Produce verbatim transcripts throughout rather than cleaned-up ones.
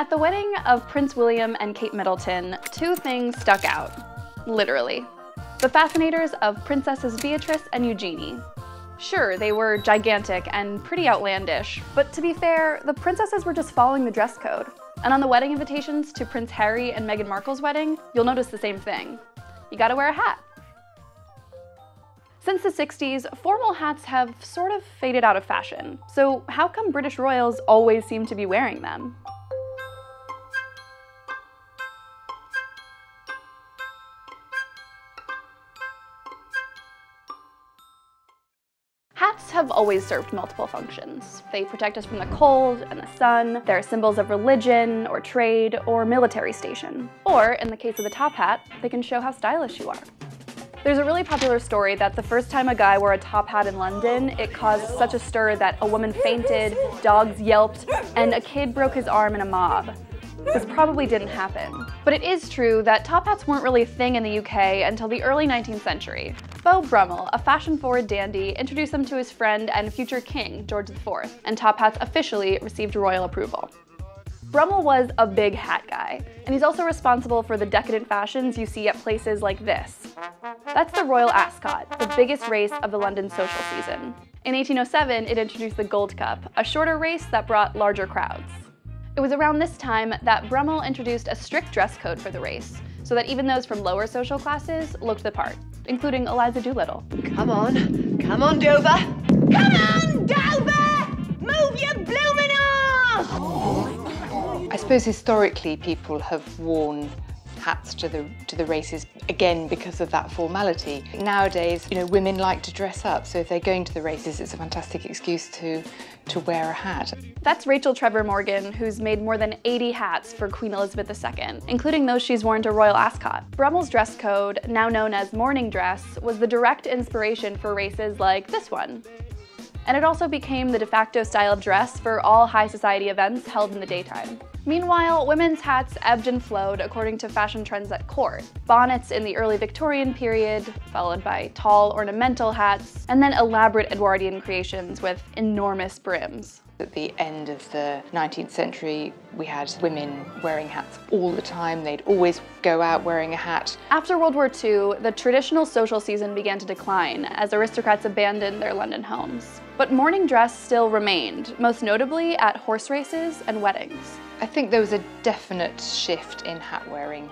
At the wedding of Prince William and Kate Middleton, two things stuck out, literally. The fascinators of Princesses Beatrice and Eugenie. Sure, they were gigantic and pretty outlandish, but to be fair, the princesses were just following the dress code. And on the wedding invitations to Prince Harry and Meghan Markle's wedding, you'll notice the same thing. You gotta wear a hat. Since the sixties, formal hats have sort of faded out of fashion, so how come British royals always seem to be wearing them? Hats have always served multiple functions. They protect us from the cold and the sun, they're symbols of religion or trade or military station. Or, in the case of the top hat, they can show how stylish you are. There's a really popular story that the first time a guy wore a top hat in London, it caused such a stir that a woman fainted, dogs yelped, and a kid broke his arm in a mob. This probably didn't happen. But it is true that top hats weren't really a thing in the U K until the early nineteenth century. Beau Brummel, a fashion-forward dandy, introduced them to his friend and future king, George the fourth, and top hats officially received royal approval. Brummel was a big hat guy, and he's also responsible for the decadent fashions you see at places like this. That's the Royal Ascot, the biggest race of the London social season. In eighteen oh seven, it introduced the Gold Cup, a shorter race that brought larger crowds. It was around this time that Brummel introduced a strict dress code for the race, so that even those from lower social classes looked the part, including Eliza Doolittle. Come on, come on Dover! Come on Dover! Move your bloomin' arse! I suppose historically people have worn hats to the to the races again because of that formality. Nowadays, you know, women like to dress up, so if they're going to the races, it's a fantastic excuse to to wear a hat. That's Rachel Trevor Morgan, who's made more than eighty hats for Queen Elizabeth the second, including those she's worn to Royal Ascot. Brummel's dress code, now known as morning dress, was the direct inspiration for races like this one. And it also became the de facto style of dress for all high society events held in the daytime. Meanwhile, women's hats ebbed and flowed according to fashion trends at court. Bonnets in the early Victorian period, followed by tall ornamental hats, and then elaborate Edwardian creations with enormous brims. At the end of the nineteenth century, we had women wearing hats all the time. They'd always go out wearing a hat. After World War Two, the traditional social season began to decline as aristocrats abandoned their London homes. But morning dress still remained, most notably at horse races and weddings. I think there was a definite shift in hat wearing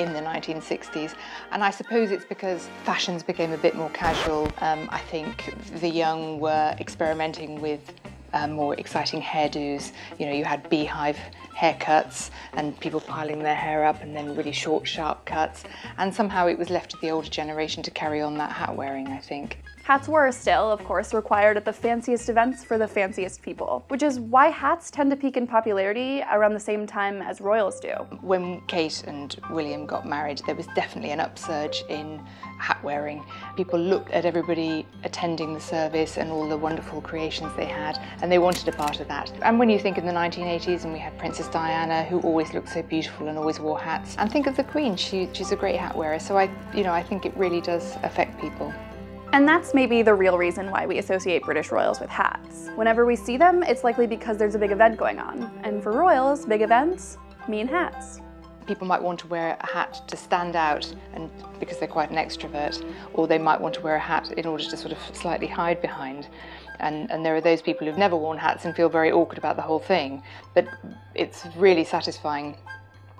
in the nineteen sixties, and I suppose it's because fashions became a bit more casual. Um, I think the young were experimenting with Uh, more exciting hairdos. You know, you had beehive haircuts and people piling their hair up and then really short, sharp cuts. And somehow it was left to the older generation to carry on that hat wearing, I think. Hats were still, of course, required at the fanciest events for the fanciest people, which is why hats tend to peak in popularity around the same time as royals do. When Kate and William got married, there was definitely an upsurge in hat wearing. People looked at everybody attending the service and all the wonderful creations they had, and they wanted a part of that. And when you think of the nineteen eighties, and we had Princess Diana, who always looked so beautiful and always wore hats, and think of the Queen, she, she's a great hat wearer. So I, you know, I think it really does affect people. And that's maybe the real reason why we associate British royals with hats. Whenever we see them, it's likely because there's a big event going on. And for royals, big events mean hats. People might want to wear a hat to stand out and because they're quite an extrovert, or they might want to wear a hat in order to sort of slightly hide behind. And, and there are those people who've never worn hats and feel very awkward about the whole thing. But it's really satisfying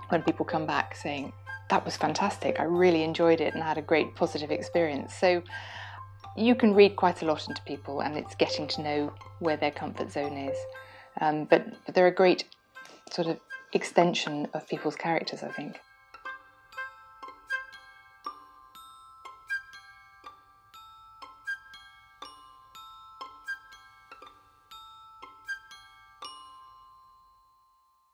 when people come back saying, that was fantastic, I really enjoyed it and had a great positive experience. So you can read quite a lot into people, and it's getting to know where their comfort zone is. Um, but, but they're a great sort of extension of people's characters, I think.